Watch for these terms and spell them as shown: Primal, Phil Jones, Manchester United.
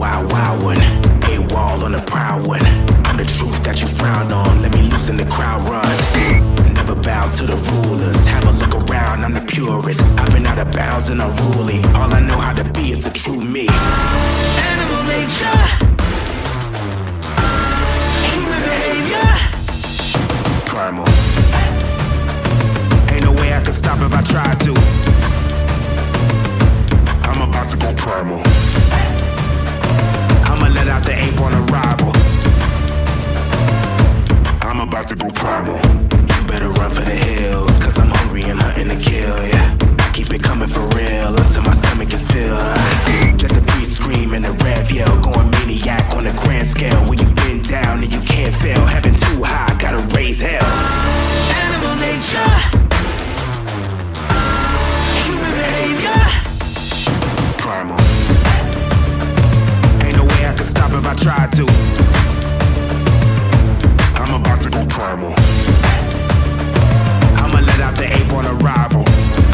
wild one. Hit wall on a proud one. I'm the truth that you frown on. Let me loose in the crowd runs. Never bow to the rulers. Have a look around, I'm the purest. I've been out of bounds and unruly. All I know how to be is the true me. Animal nature. Primal. Ain't no way I can stop if I try to. I'm about to go primal. I'ma let out the ape on arrival. I'm about to go primal. You better run for the hills, cause I'm hungry and hunting to kill, yeah. I keep it coming for real until my stomach is filled. Let the priest scream and the rev yell, going maniac on a grand scale. When you been down and you can't fail, heaven too high, gotta raise hell. Animal nature. Human behavior. Primal. Ain't no way I can stop if I try to. I'm about to go primal. I'ma let out the ape on arrival.